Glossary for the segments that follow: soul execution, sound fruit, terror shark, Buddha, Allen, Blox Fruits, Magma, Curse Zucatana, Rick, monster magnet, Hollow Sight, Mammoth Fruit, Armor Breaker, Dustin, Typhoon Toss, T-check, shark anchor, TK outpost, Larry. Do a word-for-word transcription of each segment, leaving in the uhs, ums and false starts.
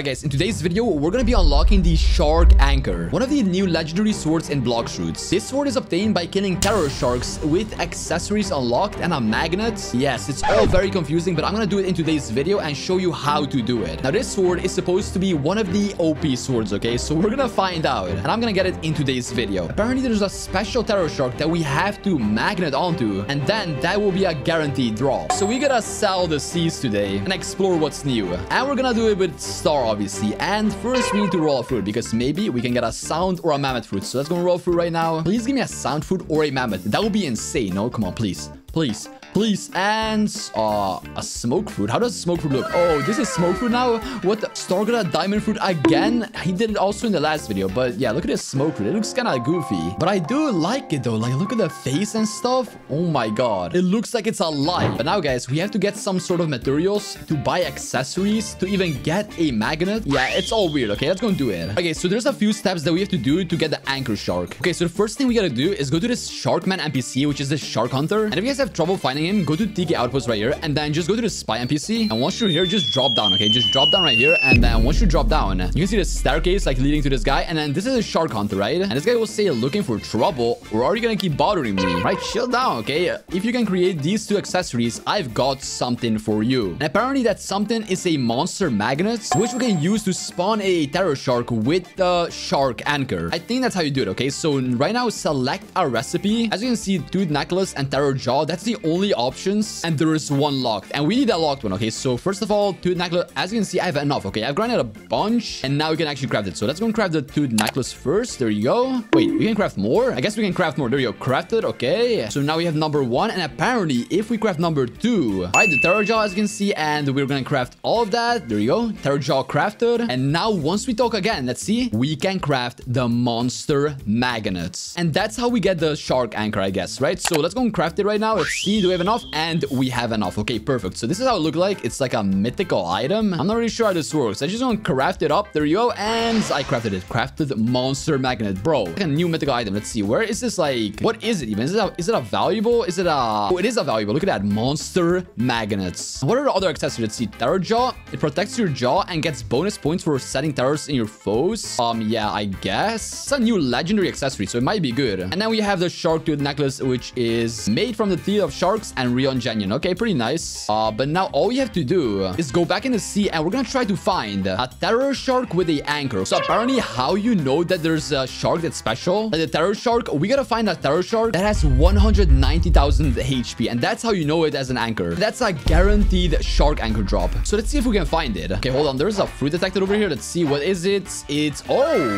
Hi guys, in today's video, we're gonna be unlocking the Shark Anchor, one of the new legendary swords in Blox Fruits. This sword is obtained by killing terror sharks with accessories unlocked and a magnet. Yes, it's all very confusing, but I'm gonna do it in today's video and show you how to do it. Now, this sword is supposed to be one of the O P swords, okay? So we're gonna find out, and I'm gonna get it in today's video. Apparently, there's a special terror shark that we have to magnet onto, and then that will be a guaranteed draw. So we gotta sell the seas today and explore what's new. And we're gonna do it with Star, obviously, and first we need to roll a fruit because maybe we can get a sound or a mammoth fruit. So let's go and roll through right now. Please give me a sound fruit or a mammoth. That would be insane. No, come on, please, please, please. And uh a smoke fruit. How does smoke fruit look? Oh, this is smoke fruit now. What the star got a diamond fruit again? He did it also in the last video, but yeah, look at this smoke fruit. It looks kind of goofy, but I do like it though. Like, look at the face and stuff. Oh my god, it looks like it's alive. But now guys, we have to get some sort of materials to buy accessories to even get a magnet. Yeah, it's all weird. Okay, let's go and do it. Okay, so there's a few steps that we have to do to get the anchor shark. Okay, so the first thing we gotta do is go to this sharkman N P C, which is the shark hunter. And if you guys have trouble finding him, go to T K outpost right here, and then just go to the spy N P C, and once you're here, just drop down. Okay, just drop down right here, and then once you drop down, you can see the staircase like leading to this guy, and then this is a shark hunter, right? And this guy will say, looking for trouble, or are you gonna keep bothering me? Right, chill down. Okay, if you can create these two accessories, I've got something for you. And apparently that something is a monster magnet, which we can use to spawn a terror shark with the shark anchor. I think that's how you do it. Okay, so right now select a recipe. As you can see, tooth necklace and terror jaw, that's the only options, and there is one locked, and we need a locked one. Okay, so first of all, tooth necklace. As you can see, I have enough. Okay, I've grinded a bunch, and now we can actually craft it. So let's go and craft the tooth necklace first. There you go. Wait, we can craft more? I guess we can craft more. There you go, crafted. Okay, so now we have number one, and apparently if we craft number two, all right, the terror jaw, as you can see, and we're gonna craft all of that. There you go, terror jaw crafted. And now once we talk again, let's see, we can craft the monster magnets, and that's how we get the shark anchor, I guess, right? So let's go and craft it right now. Let's see, do we have enough? And we have enough. Okay, perfect. So this is how it looks like. It's like a mythical item. I'm not really sure how this works. I just want to craft it up. There you go. And I crafted it. Crafted monster magnet, bro. Like a new mythical item. Let's see. Where is this? Like, what is it even? Is it a, is it a valuable? Is it a... Oh, it is a valuable. Look at that. Monster magnets. What are the other accessories? Let's see. Terror jaw. It protects your jaw and gets bonus points for setting terrors in your foes. Um, yeah, I guess. It's a new legendary accessory, so it might be good. And then we have the shark tooth necklace, which is made from the teeth of sharks and Rion Genuine. Okay, pretty nice. Uh, but now all we have to do is go back in the sea, and we're gonna try to find a terror shark with a anchor. So apparently, how you know that there's a shark that's special? Like the terror shark, we gotta find a terror shark that has one hundred ninety thousand H P, and that's how you know it as an anchor. That's a guaranteed shark anchor drop. So let's see if we can find it. Okay, hold on. There's a fruit detected over here. Let's see, what is it? It's, oh,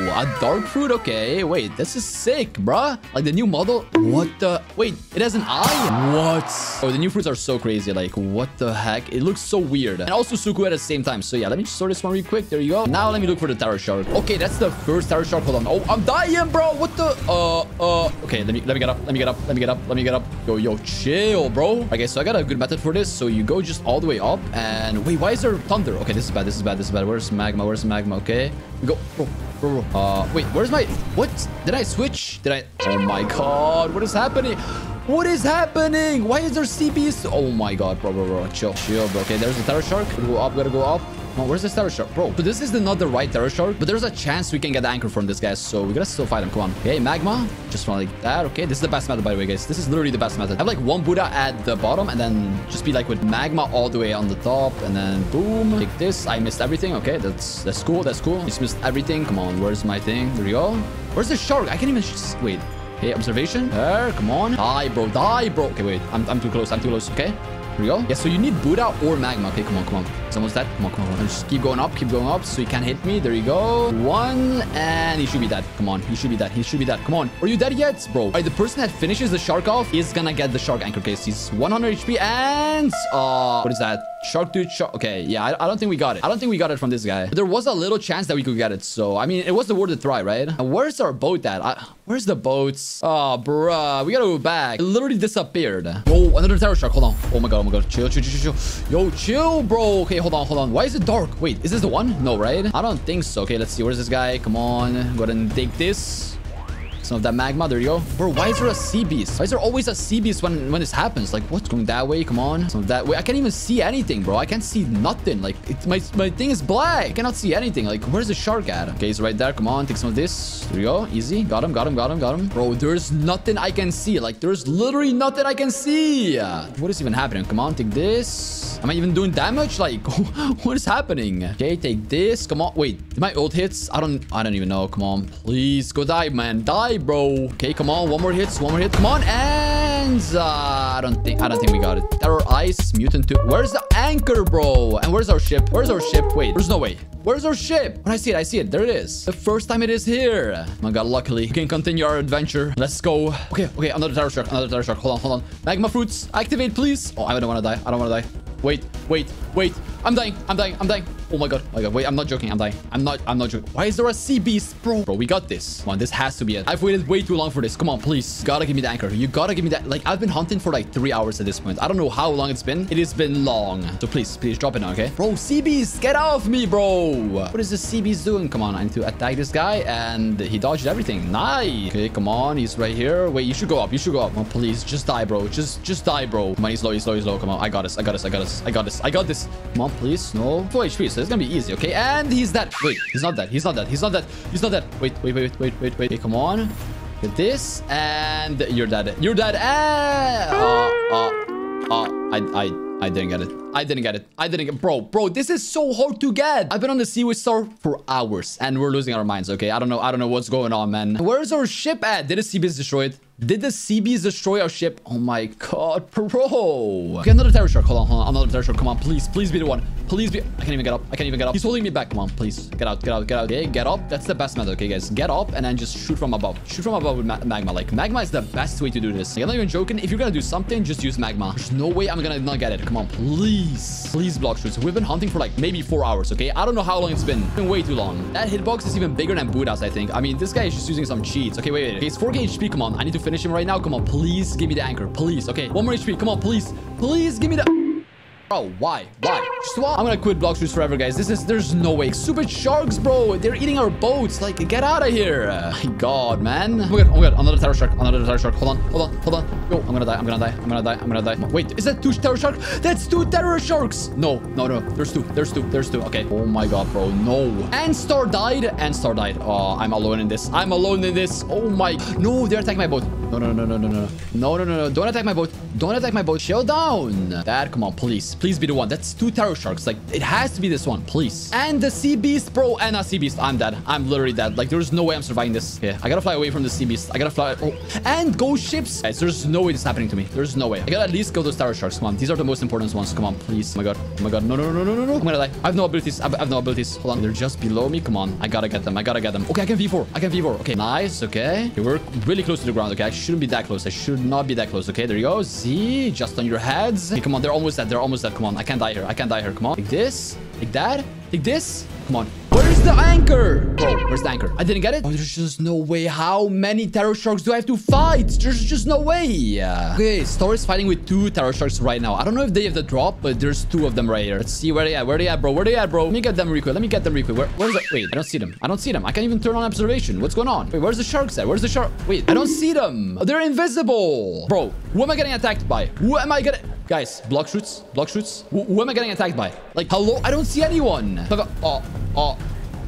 a dark fruit. Okay, wait, this is sick, bruh. Like the new model. What the? Wait, it has an eye. What? Oh, the new fruits are so crazy. Like, what the heck? It looks so weird. And also Suku at the same time. So yeah, let me just sort this one real quick. There you go. Now let me look for the terror shark. Okay, that's the first terror shark. Hold on. Oh, I'm dying, bro. What the? Uh, uh. Okay, let me let me get up. Let me get up. Let me get up. Let me get up. Yo, yo, chill, bro. Okay, so I got a good method for this. So you go just all the way up. And wait, why is there thunder? Okay, this is bad. This is bad. This is bad. Where's magma? Where's magma? Okay, we go. Bro, bro, bro. Uh, wait. Where's my? What? Did I switch? Did I? Oh my god! What is happening? What is happening? Why is there C P S? Oh my god, bro, bro, bro. Chill, chill, bro. Okay, there's the terror shark. Gotta go up, gotta go up. Oh, where's this terror shark? Bro, so this is the, not the right terror shark, but there's a chance we can get the anchor from this guy, so we gotta still fight him. Come on. Okay, magma. Just run like that. Okay, this is the best method, by the way, guys. This is literally the best method. Have like one Buddha at the bottom, and then just be like with magma all the way on the top, and then boom. Take this. I missed everything. Okay, that's that's cool. That's cool. Just missed everything. Come on, where's my thing? There we go. Where's the shark? I can't even just wait. Okay, observation. There, come on. Die, bro. Die, bro. Okay, wait. I'm, I'm too close. I'm too close. Okay. Here we go. Yeah, so you need Buddha or magma. Okay, come on, come on. It's almost dead. Come on, come on. And just keep going up. Keep going up so he can't hit me. There you go. One. And he should be dead. Come on. He should be dead. He should be dead. Come on. Are you dead yet, bro? All right, the person that finishes the shark off is gonna get the shark anchor case. He's one hundred H P and... Uh, what is that? Shark dude, shark. Okay, yeah, I, I don't think we got it. I don't think we got it from this guy. But there was a little chance that we could get it. So, I mean, it was the worth a try, right? And where's our boat at? I, where's the boats? Oh, bruh. We gotta go back. It literally disappeared. Oh, another terror shark. Hold on. Oh my god, oh my god. Chill, chill, chill, chill. Yo, chill, bro. Okay, hold on, hold on. Why is it dark? Wait, is this the one? No, right? I don't think so. Okay, let's see. Where's this guy? Come on. Go ahead and take this. some of that magma. There you go. Bro, why is there a sea beast? Why is there always a sea beast when, when this happens? Like, what's going that way? Come on. Some of that way. I can't even see anything, bro. I can't see nothing. Like, it's my, my thing is black. I cannot see anything. Like, where's the shark at? Okay, he's right there. Come on. Take some of this. There you go. Easy. Got him. Got him. Got him. Got him. Bro, there's nothing I can see. Like, there's literally nothing I can see. What is even happening? Come on. Take this. Am I even doing damage? Like, what is happening? Okay, take this. Come on. Wait, did my ult hits? I don't, I don't even know. Come on. Please go die, man. Die, bro. Okay, come on. One more hit. One more hit. Come on. And uh, I don't think, I don't think we got it. Terror ice, mutant two. Where's the anchor, bro? And where's our ship? Where's our ship? Wait, there's no way. Where's our ship? When I see it, I see it. There it is. The first time it is here. Oh my god, luckily. We can continue our adventure. Let's go. Okay, okay. Another terror shark. Another terror shark. Hold on, hold on. Magma fruits. Activate, please. Oh, I don't want to die. I don't want to die. Wait, wait, wait. I'm dying. I'm dying. I'm dying. Oh my god. Oh my god. Wait, I'm not joking. I'm dying. I'm not I'm not joking. Why is there a sea beast, bro? Bro, we got this. Come on, this has to be it. I've waited way too long for this. Come on, please. You gotta give me the anchor. You gotta give me that. Like, I've been hunting for like three hours at this point. I don't know how long it's been. It has been long. So please, please drop it now, okay? Bro, sea beast, get off me, bro. What is the sea beast doing? Come on, I need to attack this guy. And he dodged everything. Nice. Okay, come on. He's right here. Wait, you should go up. You should go up. Oh, please. Just die, bro. Just just die, bro. Come on, he's low, he's low, he's low. Come on. I got this. I got this. I got this. I got this. I got this. Come on, please. No. two H P, so it's gonna be easy, okay? And he's dead. Wait, he's not dead. He's not dead. He's not dead. He's not dead. Wait, wait, wait, wait, wait, wait. Okay, come on. Get this. And you're dead. You're dead. And... Uh, uh, uh, I... I... I didn't get it. I didn't get it. I didn't get Bro, bro, this is so hard to get. I've been on the Sea with Star for hours and we're losing our minds, okay? I don't know. I don't know what's going on, man. Where's our ship at? Did the sea beast destroy it? Did the sea beast destroy our ship? Oh my god, bro. Okay, another terror shark. Hold on, hold on. Another terror shark. Come on, please. Please be the one. Please be... I can't even get up. I can't even get up. He's holding me back. Come on, please. Get out, get out, get out. Okay, get up. That's the best method, okay, guys? Get up and then just shoot from above. Shoot from above with ma magma. Like, magma is the best way to do this. Like, I'm not even joking. If you're gonna do something, just use magma. There's no way I'm gonna not get it. Come on, please. Please, Blox Fruits. We've been hunting for like maybe four hours, okay? I don't know how long it's been. It's been way too long. That hitbox is even bigger than Buddha's, I think. I mean, this guy is just using some cheats. Okay, wait, wait. Okay, it's four K H P. Come on. I need to finish him right now. Come on, please give me the anchor. Please. Okay, one more H P. Come on, please. Please give me the... Bro, why? Why? Just why? I'm gonna quit Blox Fruits forever, guys. This is... There's no way. Stupid sharks, bro. They're eating our boats. Like, get out of here. My god, man. Oh my god. Oh my god. Another terror shark. Another terror shark. Hold on. Hold on. Hold on. Yo, I'm gonna die. I'm gonna die. I'm gonna die. I'm gonna die. Wait, is that two terror sharks? That's two terror sharks. No. No, no. There's two. There's two. There's two. Okay. Oh my god, bro. No. And Star died. And Star died. Oh, I'm alone in this. I'm alone in this. Oh my... No, they're attacking my boat. No, no, no, no, no, no. No, no, no, no. Don't attack my boat. Don't attack my boat. Chill down. Dad, come on, please. Please be the one. That's two terror sharks. Like, it has to be this one, please. And the sea beast, bro. And a sea beast. I'm dead. I'm literally dead. Like, there's no way I'm surviving this. Yeah, I gotta fly away from the sea beast. I gotta fly. Oh. And ghost ships. Guys, there's no way this is happening to me. There's no way. I gotta at least kill those terror sharks. Come on. These are the most important ones. Come on, please. Oh my god. Oh my god. No, no, no, no, no, no. I'm gonna die. I have no abilities. I have no abilities. Hold on. They're just below me. Come on. I gotta get them. I gotta get them. Okay, I can V four. I can V four. Okay, nice. Okay. Okay, we're really close to the ground. Okay, I shouldn't be that close. I should not be that close. Okay, there you go. See? Just on your heads. Okay, come on. They're almost dead. They're almost dead. Come on, I can't die here. I can't die here. Come on. Take this. Take that. Take this. Come on. Where's the anchor? Bro, where's the anchor? I didn't get it. Oh, there's just no way. How many terror sharks do I have to fight? There's just no way. Okay, Star is fighting with two terror sharks right now. I don't know if they have the drop, but there's two of them right here. Let's see where they at. Where they at, bro? Where they at, bro? Let me get them real quick. Let me get them real quick. Where, where's the... Wait, I don't see them. I don't see them. I can't even turn on observation. What's going on? Wait, where's the sharks at? Where's the shark? Wait, I don't see them. Oh, they're invisible. Bro, who am I getting attacked by? Who am I getting... Guys, block shoots, block shoots. Wh who am I getting attacked by? Like, hello? I don't see anyone. Oh, oh.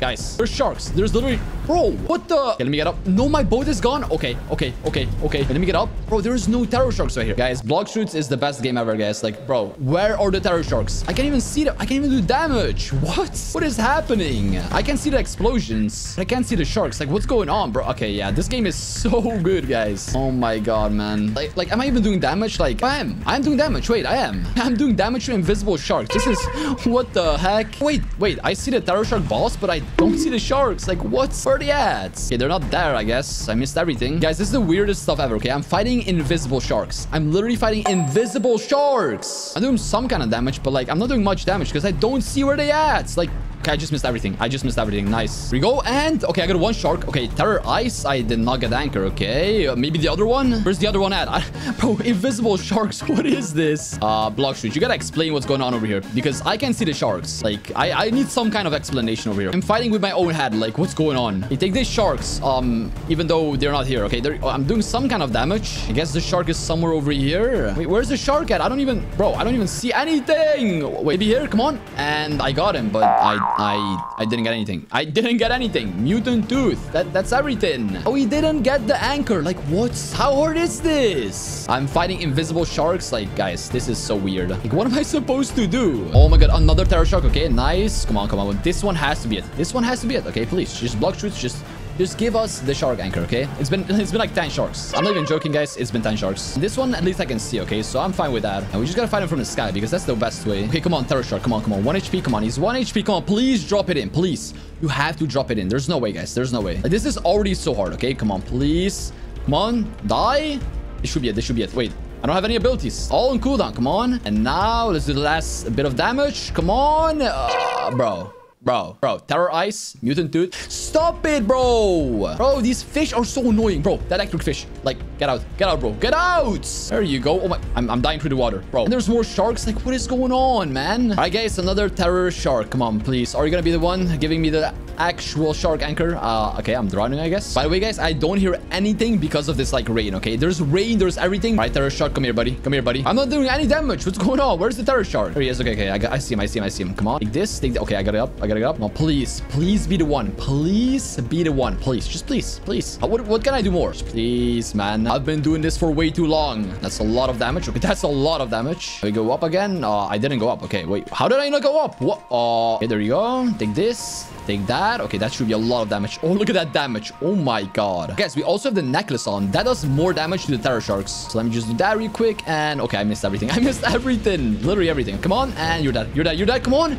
Guys, there's sharks. There's literally... Bro, what the... Okay, let me get up. No, my boat is gone. Okay, okay, okay, okay. Let me get up. Bro, there is no terror sharks right here. Guys, Blox Fruits is the best game ever, guys. Like, bro, where are the terror sharks? I can't even see them. I can't even do damage. What? What is happening? I can see the explosions. But I can't see the sharks. Like, what's going on, bro? Okay, yeah, this game is so good, guys. Oh my god, man. Like, like, am I even doing damage? Like, I am. I am doing damage. Wait, I am. I'm doing damage to invisible sharks. This is... What the heck? Wait, wait. I see the terror shark boss, but I... Don't see the sharks. Like, what's where are they at? Okay, they're not there, I guess. I missed everything. Guys, this is the weirdest stuff ever, okay? I'm fighting invisible sharks. I'm literally fighting invisible sharks. I'm doing some kind of damage, but, like, I'm not doing much damage because I don't see where they at. Like, Okay, I just missed everything. I just missed everything. Nice. Here we go. And okay, I got one shark. Okay, terror ice. I did not get anchor. Okay, uh, maybe the other one. Where's the other one at? I, bro, invisible sharks. What is this? Uh, Blox Fruits, you gotta explain what's going on over here because I can't see the sharks. Like, I I need some kind of explanation over here. I'm fighting with my own head. Like, what's going on? Hey, take these sharks. Um, even though they're not here. Okay, they're, I'm doing some kind of damage. I guess the shark is somewhere over here. Wait, where's the shark at? I don't even, bro. I don't even see anything. Wait, be here. Come on. And I got him, but I. I I didn't get anything. I didn't get anything. Mutant tooth. That that's everything. Oh, he didn't get the anchor. Like, what's how hard is this? I'm fighting invisible sharks. Like, guys, this is so weird. Like, what am I supposed to do? Oh my god, another terror shark. Okay, nice. Come on, come on. This one has to be it. This one has to be it. Okay, please. Just block shoots. Just Just give us the shark anchor, okay? It's been it's been like ten sharks. I'm not even joking, guys. It's been ten sharks. This one, at least I can see, okay? So I'm fine with that. And we just gotta fight him from the sky because that's the best way. Okay, come on, terror shark. Come on, come on. One H P. Come on. He's one H P. Come on, please drop it in. Please. You have to drop it in. There's no way, guys. There's no way. Like, this is already so hard, okay? Come on, please. Come on. Die. This should be it. This should be it. Wait. I don't have any abilities. All in cooldown. Come on. And now, let's do the last bit of damage. Come on. Uh, bro. Bro, bro, terror ice, mutant tooth. Stop it, bro. Bro, these fish are so annoying, bro. That electric fish. Like, get out. Get out, bro. Get out. There you go. Oh my, I'm, I'm dying through the water, bro. And there's more sharks. Like, what is going on, man? All right, guys, another terror shark. Come on, please. Are you going to be the one giving me the actual shark anchor? Uh, okay, I'm drowning, I guess. By the way, guys, I don't hear anything because of this, like, rain, okay? There's rain, there's everything. All right, terror shark, come here, buddy. Come here, buddy. I'm not doing any damage. What's going on? Where's the terror shark? There he is. Okay, okay. I, got, I see him. I see him. I see him. Come on. Take this. Take the, okay, I got it up. I got up. No, please, please be the one. Please be the one. Please, just please, please. What, what can I do more? Please, man. I've been doing this for way too long. That's a lot of damage. Okay, that's a lot of damage. We go up again. Uh, I didn't go up. Okay, wait. How did I not go up? What? Uh, okay, there you go. Take this. Take that. Okay, that should be a lot of damage. Oh, look at that damage. Oh my god. Guys, we also have the necklace on. That does more damage to the terror sharks. So let me just do that real quick. And okay, I missed everything. I missed everything. Literally everything. Come on. And you're dead. You're dead. You're dead. Come on.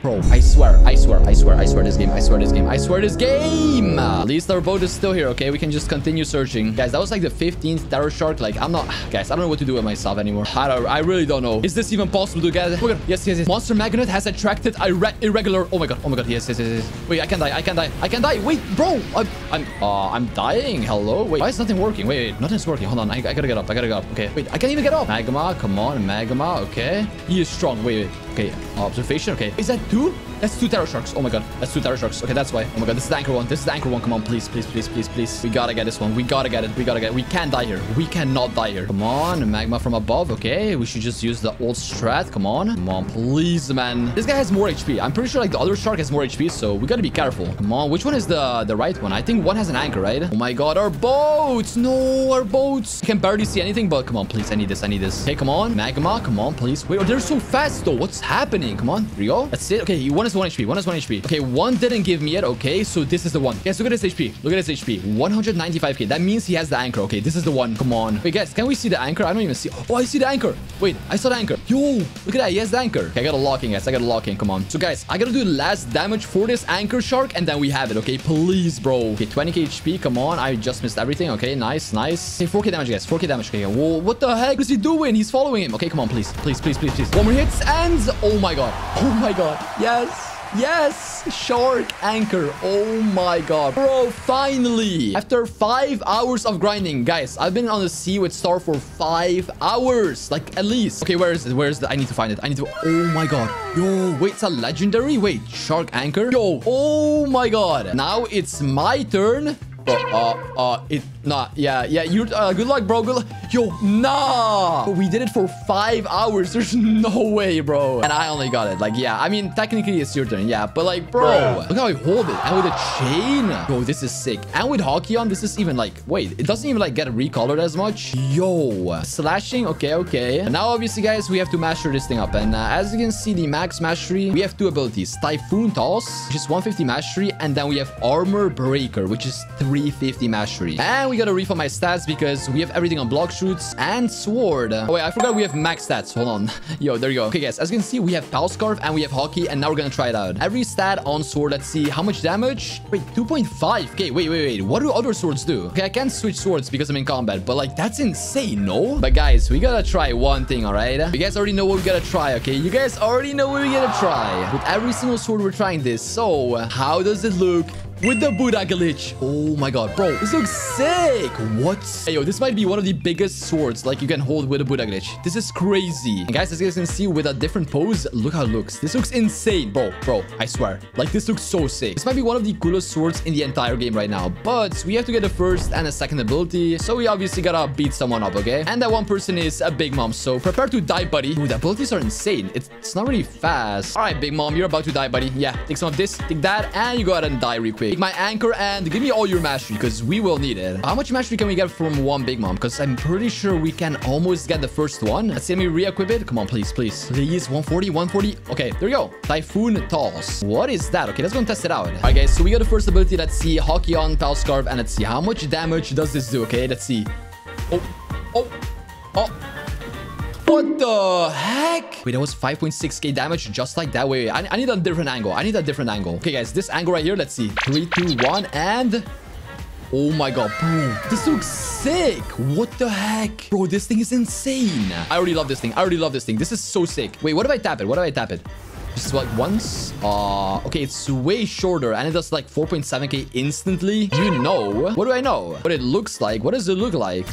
Bro, I swear, I swear, I swear, I swear this game, I swear this game, I swear this game! At least our boat is still here, okay? We can just continue searching. Guys, that was like the fifteenth terror shark. Like, I'm not... Guys, I don't know what to do with myself anymore. I, don't, I really don't know. Is this even possible to get... Oh, yes, yes, yes. Monster magnet has attracted irregular... Oh my god, oh my god, yes, yes, yes, yes. Wait, I can die, I can die, I can die. Wait, bro, I'm... I'm, uh, I'm dying, hello? Wait, why is nothing working? Wait, wait, nothing's working. Hold on, I, I gotta get up, I gotta get up. Okay, wait, I can't even get up. Magma, come on, magma, okay. He is strong, wait, wait. Okay, observation, okay. Is that two? That's two terror sharks. Oh my god, that's two terror sharks. Okay, that's why. Oh my god, this is the anchor one. This is the anchor one. Come on, please, please, please, please, please. We gotta get this one. We gotta get it. We gotta get it. We can't die here. We cannot die here. Come on, magma from above. Okay, we should just use the old strat. Come on. Come on, please, man. This guy has more H P. I'm pretty sure like the other shark has more H P, so we gotta be careful. Come on, which one is the, the right one? I think one has an anchor, right? Oh my god, our boats. No, our boats. I can barely see anything, but come on, please. I need this. I need this. Okay, come on. Magma, come on, please. Wait, they're so fast, though. What's happening? Come on. Here we go. That's it. Okay, one is one H P. One is one H P. Okay, one didn't give me it. Okay, so this is the one. Guys, look at his H P. Look at his H P. one ninety-five K. That means he has the anchor. Okay, this is the one. Come on. Wait, guys, can we see the anchor? I don't even see. Oh, I see the anchor. Wait, I saw the anchor. Yo, look at that. He has the anchor. Okay, I got a lock in, guys. I got a lock in. Come on. So, guys, I gotta do the last damage for this anchor shark, and then we have it. Okay, please, bro. Okay, twenty K H P. Come on. I just missed everything. Okay, nice, nice. Okay, four K damage, guys. four K damage. Okay, whoa, what the heck is he doing? He's following him. Okay, come on, please, please, please, please, please. One more hits, and oh my god. Oh my god. Yes. Yes, shark anchor. Oh my god, bro, finally, after five hours of grinding, guys, I've been on the sea with Star for five hours, like, at least. Okay, where is it? Where is the... I need to find it. I need to... Oh my god. Yo, wait, it's a legendary. Wait, shark anchor. Yo, oh my god, now it's my turn. Uh, uh, it, nah, yeah, yeah, you, uh, good luck, bro, good luck. Yo, nah, but we did it for five hours, there's no way, bro, and I only got it, like, yeah, I mean, technically, it's your turn, yeah, but, like, bro, bro. Look how I hold it, and with a chain, bro, this is sick, and with hockey on, this is even, like, wait, it doesn't even, like, get recolored as much, yo, slashing, okay, okay, and now, obviously, guys, we have to master this thing up, and uh, as you can see, the max mastery, we have two abilities, Typhoon Toss, which is one fifty mastery, and then we have Armor Breaker, which is three fifty mastery, and we gonna refill my stats because we have everything on Blox Fruits and sword. Oh wait, I forgot we have max stats. Hold on. Yo, there you go. Okay guys, as you can see, we have Pal Scarf and we have Hockey, and now we're gonna try it out. Every stat on sword. Let's see how much damage. Wait, two point five. Okay, wait, wait, wait. What do other swords do? Okay, I can't switch swords because I'm in combat, but like that's insane, no? But guys, we gotta try one thing, alright? You guys already know what we gotta try, okay? You guys already know what we gotta try. With every single sword we're trying this. So how does it look with the Buddha glitch? Oh my god, bro, this looks sick. What? Hey, yo, this might be one of the biggest swords like you can hold with a Buddha glitch. This is crazy. And guys, as you guys can see, with a different pose, look how it looks. This looks insane, bro. Bro, I swear, like this looks so sick. This might be one of the coolest swords in the entire game right now, but we have to get a first and a second ability, so we obviously gotta beat someone up, okay? And that one person is a Big Mom, so prepare to die, buddy. Ooh, the abilities are insane. It's, it's not really fast. All right, Big Mom, you're about to die, buddy. Yeah, take some of this, take that, and you go ahead and die real quick. Take my anchor and give me all your mastery because we will need it. How much mastery can we get from one Big Mom? Because I'm pretty sure we can almost get the first one. Let's see, let me re-equip it. Come on, please, please. Please, one forty, one forty. Okay, there we go. Typhoon Toss. What is that? Okay, let's go and test it out. All right, guys, so we got the first ability. Let's see. Hockey on Pal Scarf, and let's see how much damage does this do. Okay, let's see. Oh, oh, oh. What the heck? Wait, that was five point six K damage just like that. Wait, wait, I, I need a different angle. I need a different angle. Okay, guys, this angle right here. Let's see. Three, two, one, and... oh my god, bro. This looks sick. What the heck? Bro, this thing is insane. I already love this thing. I already love this thing. This is so sick. Wait, what if I tap it? What if I tap it? Just like once. Uh, okay, it's way shorter and it does like four point seven K instantly. You know. What do I know? What it looks like? What does it look like?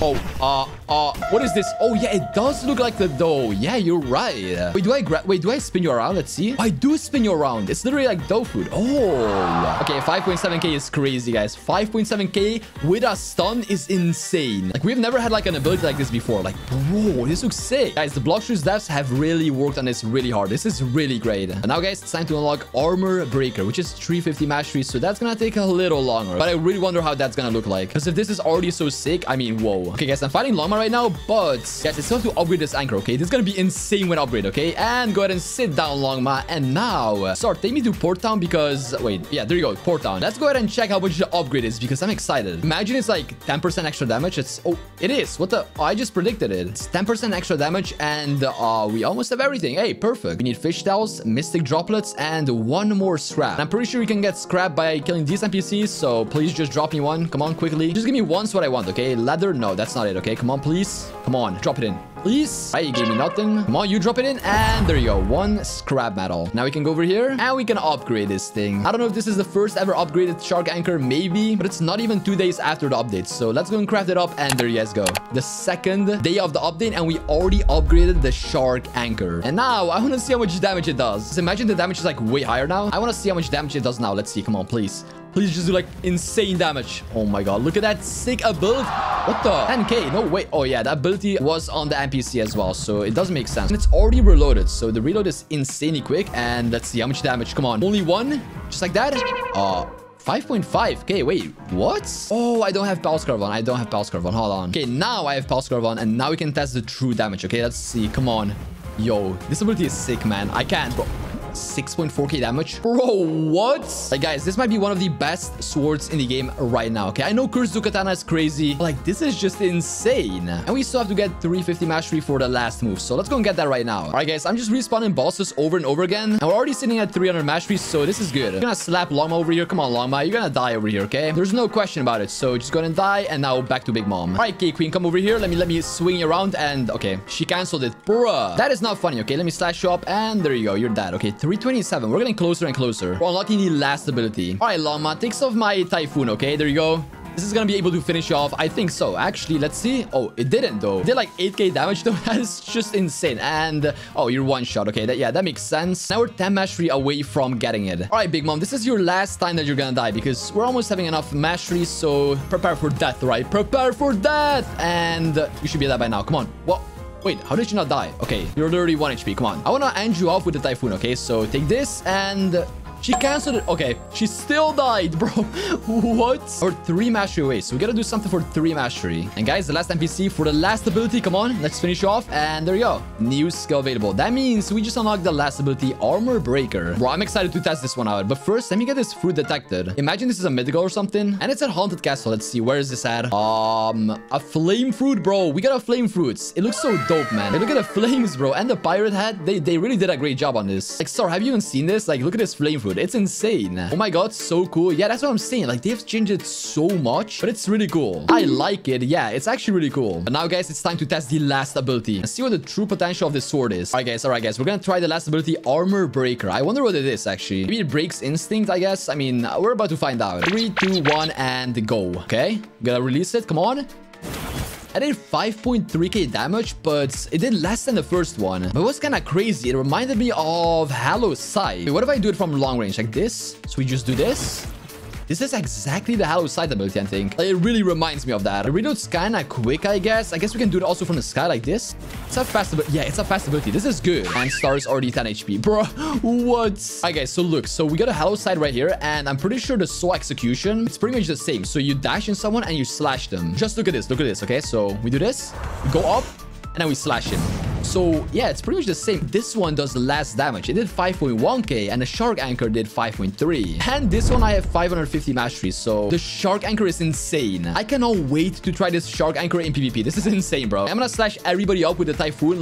Oh, uh, uh, what is this? Oh, yeah, it does look like the dough. Yeah, you're right. Wait, do I grab? Wait, do I spin you around? Let's see. I do spin you around. It's literally like dough food. Oh, okay. five point seven K is crazy, guys. five point seven K with a stun is insane. Like, we've never had like an ability like this before. Like, bro, this looks sick. Guys, the Blox Fruits devs have really worked on this really hard. This is really great. And now, guys, it's time to unlock Armor Breaker, which is three fifty mastery. So that's gonna take a little longer. But I really wonder how that's gonna look like. Because if this is already so sick, I mean, whoa. Okay, guys, I'm fighting Llama right now, but guys, it's time to upgrade this anchor, okay? This is gonna be insane when upgrade, okay? And go ahead and sit down, Llama. And now, start, take me to Port Town because... wait, yeah, there you go, Port Town. Let's go ahead and check how much the upgrade is because I'm excited. Imagine it's like ten percent extra damage. It's... oh, it is. What the... oh, I just predicted it. It's ten percent extra damage and uh, we almost have everything. Hey, perfect. We need fish towels, mystic droplets, and one more scrap. And I'm pretty sure you can get scrap by killing these N P Cs, so please just drop me one. Come on, quickly. Just give me once what I want, okay? Leather, no. That's not it, okay? Come on, please. Come on, drop it in. Please. All right, you gave me nothing. Come on, you drop it in. And there you go. One scrap metal. Now we can go over here and we can upgrade this thing. I don't know if this is the first ever upgraded shark anchor, maybe, but it's not even two days after the update. So let's go and craft it up. And there you guys go. The second day of the update and we already upgraded the shark anchor. And now I want to see how much damage it does. Just imagine the damage is like way higher now. I want to see how much damage it does now. Let's see. Come on, please. Please just do like insane damage. Oh my god, look at that sick ability. What the? ten K, no way. Oh yeah, that ability was on the N P C as well, so it doesn't make sense. And it's already reloaded, so the reload is insanely quick. And let's see how much damage. Come on, only one, just like that. Uh, five point five K, wait, what? Oh, I don't have Pal Scarf on. I don't have Pal Scarf on, hold on. Okay, now I have Pal Scarf on, and now we can test the true damage. Okay, let's see, come on. Yo, this ability is sick, man. I can't, bro. six point four K damage. Bro, what? Like, guys, this might be one of the best swords in the game right now, okay? I know Curse Zucatana is crazy, but, like, this is just insane. And we still have to get three fifty mastery for the last move, so let's go and get that right now. All right, guys, I'm just respawning bosses over and over again, and we're already sitting at three hundred mastery, so this is good. I'm gonna slap Llama over here. Come on, Llama. You're gonna die over here, okay? There's no question about it, so just go and die, and now back to Big Mom. All right, K-Queen, come over here. Let me, let me swing you around, and, okay, she canceled it. Bruh. That is not funny, okay? Let me slash you up, and there you go. You're dead, okay? three twenty-seven. We're getting closer and closer. We're unlocking the last ability. All right, Llama. Take some of my Typhoon, okay? There you go. This is going to be able to finish you off. I think so. Actually, let's see. Oh, it didn't, though. It did like eight K damage, though. That is just insane. And, oh, you're one shot. Okay, that, yeah, that makes sense. Now we're ten mastery away from getting it. All right, Big Mom, this is your last time that you're going to die because we're almost having enough mastery. So prepare for death, right? Prepare for death. And uh, you should be dead by now. Come on. What? Wait, how did you not die? Okay, you're literally one H P. Come on. I want to end you off with the Typhoon, okay? So take this and... She canceled it. Okay, she still died, bro. What? Or three mastery away. So we gotta do something for three mastery. And guys, the last N P C for the last ability. Come on, let's finish off. And there you go. New skill available. That means we just unlocked the last ability, Armor Breaker. Bro, I'm excited to test this one out. But first, let me get this fruit detected. Imagine this is a mythical or something. And it's at Haunted Castle. Let's see. Where is this at? Um, a flame fruit, bro. We got a flame fruits. It looks so dope, man. Hey, look at the flames, bro. And the pirate hat. They, they really did a great job on this. Like, sir, have you even seen this? Like, look at this flame fruit. It's insane. Oh my god, so cool. Yeah, that's what I'm saying. Like, they've changed it so much, but it's really cool. I like it. Yeah, it's actually really cool. But now, guys, it's time to test the last ability and see what the true potential of this sword is. All right, guys. All right, guys. We're gonna try the last ability, Armor Breaker. I wonder what it is, actually. Maybe it breaks instinct, I guess. I mean, we're about to find out. Three, two, one, and go. Okay, gotta release it. Come on. I did five point three K damage, but it did less than the first one. But it was kind of crazy. It reminded me of Hollow Sight. Wait, what if I do it from long range like this? So we just do this. This is exactly the Hollow Sight ability, I think. Like, it really reminds me of that. The reload's kind of quick, I guess. I guess we can do it also from the sky like this. It's a fast ability. Yeah, it's a fast ability. This is good. And stars already ten H P. Bro, what? All right, guys, so look. So we got a Hollow Sight right here. And I'm pretty sure the soul execution, it's pretty much the same. So you dash in someone and you slash them. Just look at this. Look at this, okay? So we do this. We go up. And then we slash it. So, yeah, it's pretty much the same. This one does less damage. It did five point one K, and the shark anchor did five point three. And this one, I have five hundred fifty mastery, so the shark anchor is insane. I cannot wait to try this shark anchor in PvP. This is insane, bro. I'm gonna slash everybody up with the typhoon.